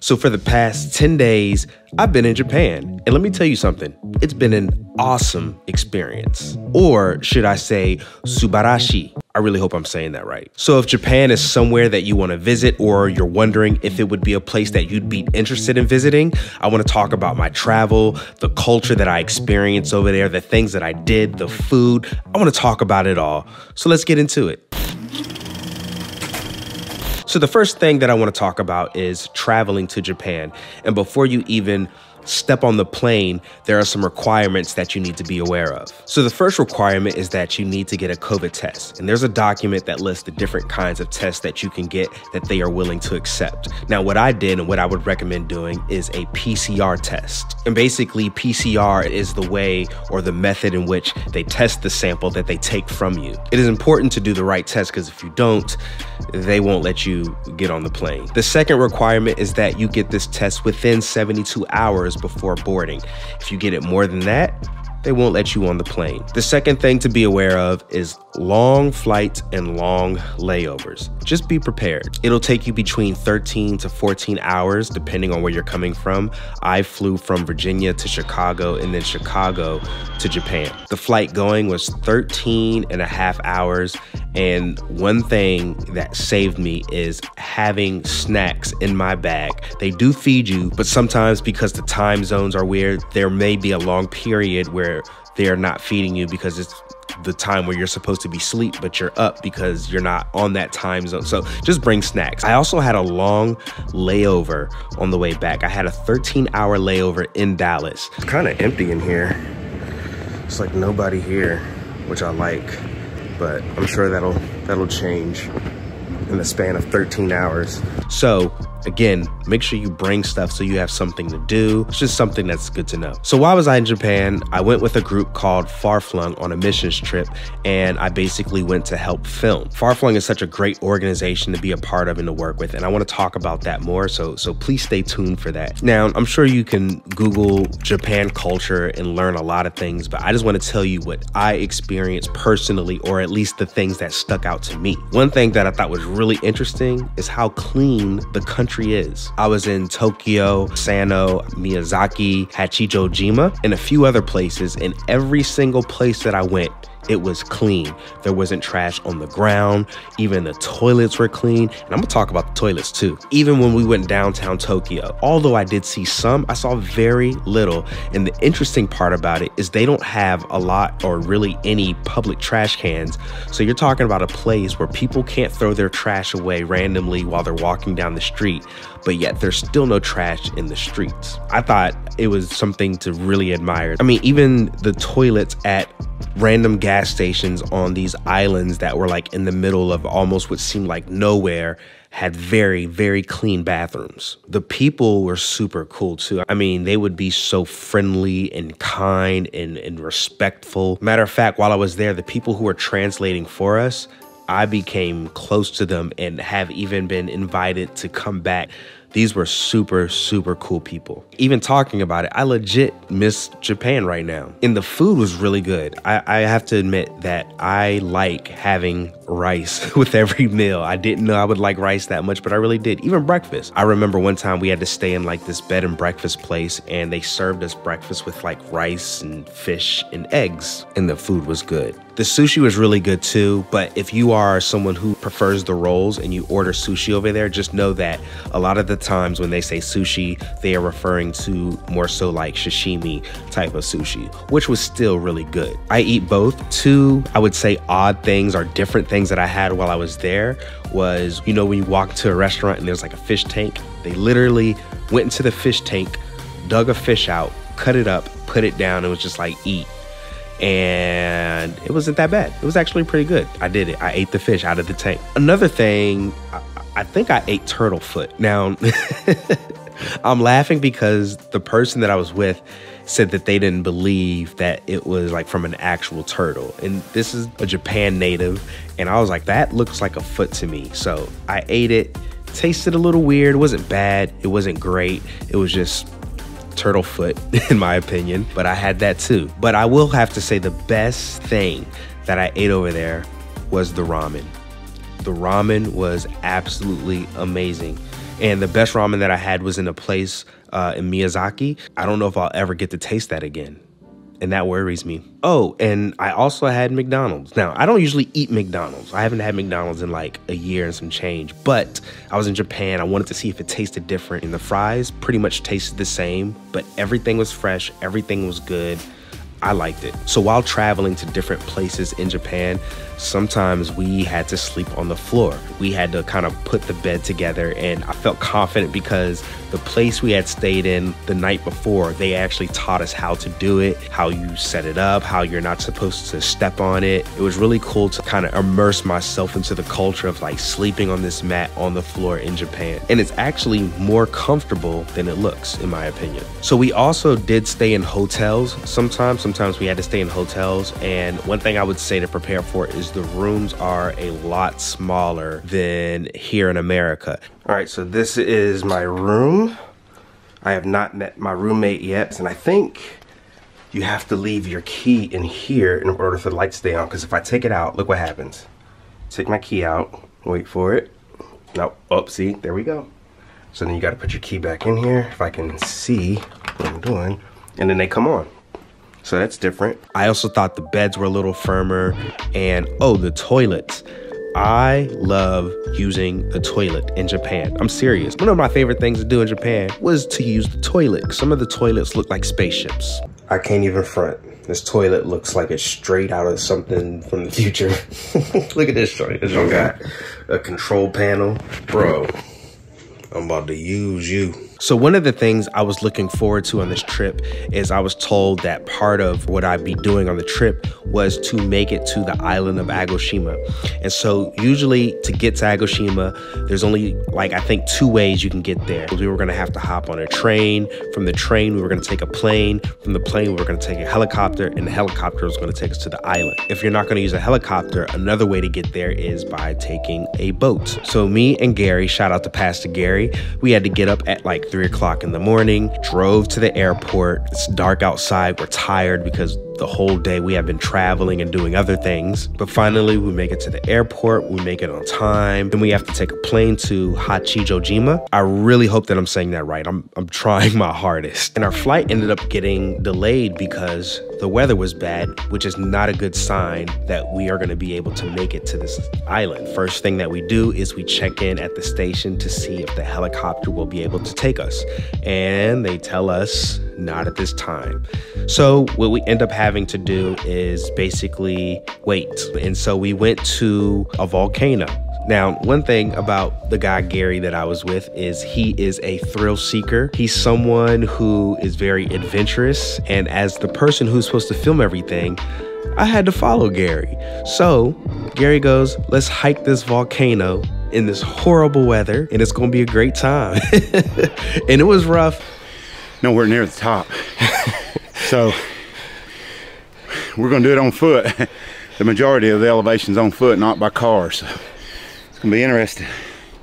So for the past 10 days, I've been in Japan, and let me tell you something, it's been an awesome experience. Or should I say, subarashi. I really hope I'm saying that right. So if Japan is somewhere that you want to visit, or you're wondering if it would be a place that you'd be interested in visiting, I want to talk about my travel, the culture that I experienced over there, the things that I did, the food. I want to talk about it all. So let's get into it. So the first thing that I want to talk about is traveling to Japan. And before you even step on the plane, there are some requirements that you need to be aware of. So the first requirement is that you need to get a COVID test. And there's a document that lists the different kinds of tests that you can get that they are willing to accept. Now, what I did and what I would recommend doing is a PCR test. And basically, PCR is the way or the method in which they test the sample that they take from you. It is important to do the right test because if you don't, they won't let you get on the plane. The second requirement is that you get this test within 72 hours before boarding. If you get it more than that, they won't let you on the plane. The second thing to be aware of is long flights and long layovers. Just be prepared. It'll take you between 13 to 14 hours, depending on where you're coming from. I flew from Virginia to Chicago and then Chicago to Japan. The flight going was 13 and a half hours. And one thing that saved me is having snacks in my bag. They do feed you, but sometimes because the time zones are weird, there may be a long period where they're not feeding you because it's the time where you're supposed to be asleep, but you're up because you're not on that time zone. So just bring snacks. I also had a long layover on the way back. I had a 13-hour layover in Dallas. It's kind of empty in here. It's like nobody here, which I like, but I'm sure that'll change in the span of 13 hours. So again, make sure you bring stuff so you have something to do. It's just something that's good to know. So while I was in Japan, I went with a group called Far Flung on a missions trip, and I basically went to help film. Far Flung is such a great organization to be a part of and to work with, and I want to talk about that more, so please stay tuned for that. Now, I'm sure you can Google Japan culture and learn a lot of things, but I just want to tell you what I experienced personally, or at least the things that stuck out to me. One thing that I thought was really interesting is how clean the country is. I was in Tokyo, Sano, Miyazaki, Hachijojima, and a few other places, and every single place that I went, it was clean. There wasn't trash on the ground. Even the toilets were clean. And I'm gonna talk about the toilets too. Even when we went downtown Tokyo, although I did see some, I saw very little. And the interesting part about it is they don't have a lot or really any public trash cans. So you're talking about a place where people can't throw their trash away randomly while they're walking down the street, but yet there's still no trash in the streets. I thought it was something to really admire. I mean, even the toilets at random gas stations on these islands that were like in the middle of almost what seemed like nowhere had very, very clean bathrooms. The people were super cool too. I mean, they would be so friendly and kind and respectful. Matter of fact, while I was there, the people who were translating for us, I became close to them and have even been invited to come back. These were super, super cool people. Even talking about it, I legit miss Japan right now. And the food was really good. I have to admit that I like having rice with every meal. I didn't know I would like rice that much, but I really did, even breakfast. I remember one time we had to stay in like this bed and breakfast place, and they served us breakfast with like rice and fish and eggs, and the food was good. The sushi was really good too, but if you are someone who prefers the rolls and you order sushi over there, just know that a lot of the times when they say sushi, they are referring to more so like sashimi type of sushi, which was still really good. I eat both. Two, I would say odd things or different things that I had while I was there was, you know, when you walk to a restaurant and there's like a fish tank, they literally went into the fish tank, dug a fish out, cut it up, put it down, and it was just like, eat. And it wasn't that bad. It was actually pretty good. I did it. I ate the fish out of the tank. Another thing, I think I ate turtle foot. Now, I'm laughing because the person that I was with said that they didn't believe that it was like from an actual turtle. And this is a Japan native. And I was like, that looks like a foot to me. So I ate it, tasted a little weird. It wasn't bad. It wasn't great. It was just turtle foot, in my opinion, but I had that too. But I will have to say the best thing that I ate over there was the ramen. The ramen was absolutely amazing. And the best ramen that I had was in a place in Miyazaki. I don't know if I'll ever get to taste that again. And that worries me. Oh, and I also had McDonald's. Now, I don't usually eat McDonald's. I haven't had McDonald's in like a year and some change, but I was in Japan. I wanted to see if it tasted different. And the fries pretty much tasted the same, but everything was fresh. Everything was good. I liked it. So while traveling to different places in Japan, sometimes we had to sleep on the floor. We had to kind of put the bed together, and I felt confident because the place we had stayed in the night before, they actually taught us how to do it, how you set it up, how you're not supposed to step on it. It was really cool to kind of immerse myself into the culture of like sleeping on this mat on the floor in Japan. And it's actually more comfortable than it looks, in my opinion. So we also did stay in hotels sometimes. Sometimes we had to stay in hotels, and one thing I would say to prepare for is the rooms are a lot smaller than here in America. All right, so this is my room. I have not met my roommate yet, and I think you have to leave your key in here in order for the light to stay on, because if I take it out, look what happens. Take my key out, wait for it. Nope, oh, see, there we go. So then you gotta put your key back in here, if I can see what I'm doing, and then they come on. So that's different. I also thought the beds were a little firmer, and oh, the toilets. I love using a toilet in Japan. I'm serious. One of my favorite things to do in Japan was to use the toilet. Some of the toilets look like spaceships. I can't even front. This toilet looks like it's straight out of something from the future. Look at this toilet. This one got a control panel. Bro, I'm about to use you. So one of the things I was looking forward to on this trip is I was told that part of what I'd be doing on the trip was to make it to the island of Agoshima. And so usually to get to Agoshima, there's only like, I think, two ways you can get there. We were gonna have to hop on a train. From the train, we were gonna take a plane. From the plane, we were gonna take a helicopter, and the helicopter was gonna take us to the island. If you're not gonna use a helicopter, another way to get there is by taking a boat. So me and Gary, shout out to Pastor Gary, we had to get up at like 3 o'clock in the morning, drove to the airport. It's dark outside. We're tired because the whole day we have been traveling and doing other things. But finally, we make it to the airport. We make it on time. Then we have to take a plane to Hachijojima. I really hope that I'm saying that right. I'm trying my hardest. And our flight ended up getting delayed because the weather was bad, which is not a good sign that we are going to be able to make it to this island. First thing that we do is we check in at the station to see if the helicopter will be able to take us, and they tell us not at this time. So what we end up having to do is basically wait. And so we went to a volcano. Now, one thing about the guy Gary that I was with is he is a thrill seeker. He's someone who is very adventurous, and as the person who's supposed to film everything, I had to follow Gary. So Gary goes, let's hike this volcano in this horrible weather, and it's gonna be a great time. And it was rough. Nowhere near the top. So we're gonna do it on foot. The majority of the elevation's on foot, not by car, so it's gonna be interesting.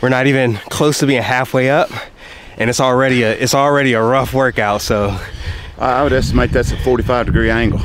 We're not even close to being halfway up, and it's already a rough workout, so. I would estimate that's a 45-degree angle.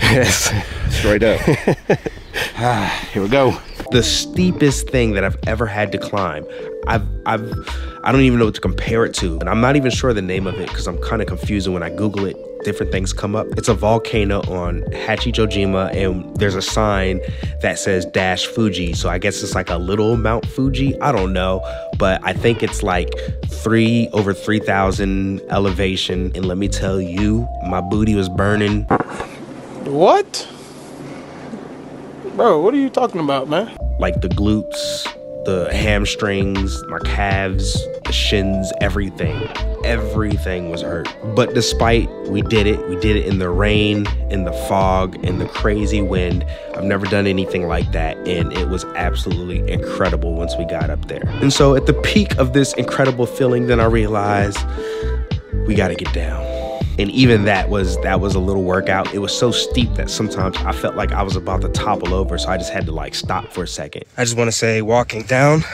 Yes. Straight up. Here we go. The steepest thing that I've ever had to climb. I don't even know what to compare it to, and I'm not even sure the name of it because I'm kind of confused, and when I Google it, different things come up. It's a volcano on Hachijojima, and there's a sign that says Dash Fuji, so I guess it's like a little Mount Fuji. I don't know, but I think it's like over 3,000 elevation, and let me tell you, my booty was burning. What? Bro, what are you talking about, man? Like the glutes, the hamstrings, my calves, the shins, everything. Everything was hurt. But despite we did it in the rain, in the fog, in the crazy wind. I've never done anything like that, and it was absolutely incredible once we got up there. And so at the peak of this incredible feeling, then I realized we gotta get down. And even that was a little workout. It was so steep that sometimes I felt like I was about to topple over, so I just had to like stop for a second. I just want to say walking down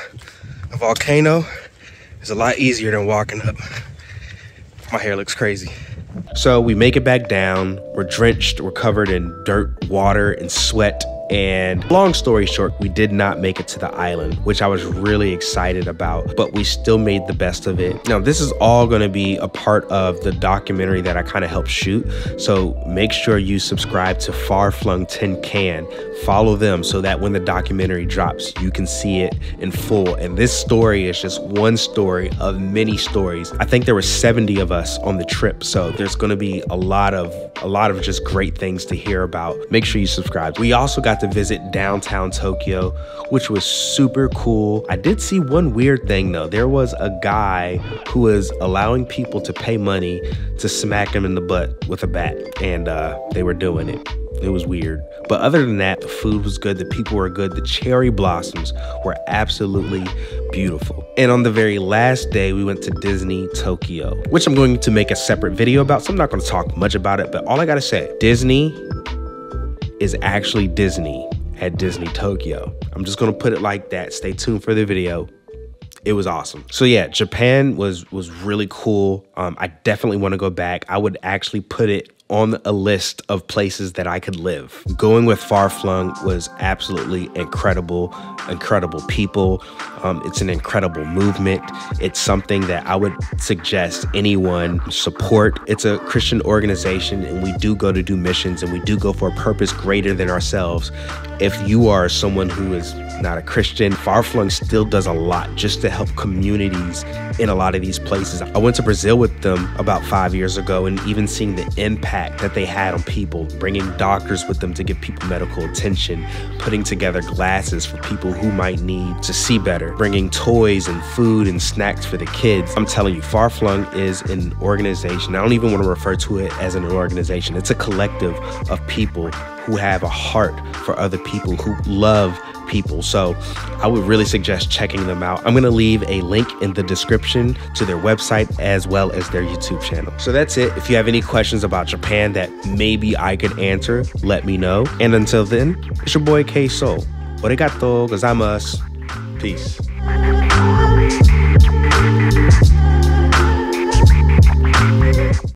a volcano is a lot easier than walking up. My hair looks crazy. So we make it back down. We're drenched, we're covered in dirt, water, and sweat. And long story short, we did not make it to the island, which I was really excited about, but we still made the best of it. Now, this is all going to be a part of the documentary that I kind of helped shoot. So make sure you subscribe to Far Flung Tin Can, follow them so that when the documentary drops, you can see it in full. And this story is just one story of many stories. I think there were 70 of us on the trip. So there's going to be a lot of just great things to hear about. Make sure you subscribe. We also got to visit downtown Tokyo, which was super cool. I did see one weird thing though. There was a guy who was allowing people to pay money to smack him in the butt with a bat, and they were doing it. It was weird. But other than that, the food was good, the people were good, the cherry blossoms were absolutely beautiful. And on the very last day, we went to Disney Tokyo, which I'm going to make a separate video about, so I'm not going to talk much about it. But all I gotta say, Disney is actually Disney at Disney Tokyo. I'm just gonna put it like that. Stay tuned for the video. It was awesome. So yeah, Japan was really cool. I definitely want to go back. I would actually put it on a list of places that I could live. Going with Far Flung was absolutely incredible. Incredible people. It's an incredible movement. It's something that I would suggest anyone support. It's a Christian organization, and we do go to do missions, and we do go for a purpose greater than ourselves. If you are someone who is not a Christian, Far Flung still does a lot just to help communities in a lot of these places. I went to Brazil with them about 5 years ago, and even seeing the impact that they had on people, bringing doctors with them to give people medical attention, putting together glasses for people who might need to see better, bringing toys and food and snacks for the kids. I'm telling you, Far Flung is an organization. I don't even want to refer to it as an organization. It's a collective of people who have a heart for other people, who love people. So I would really suggest checking them out. I'm going to leave a link in the description to their website as well as their YouTube channel. So that's it. If you have any questions about Japan that maybe I could answer, let me know. And until then, it's your boy K Soul. Arigatou gozaimasu. Peace.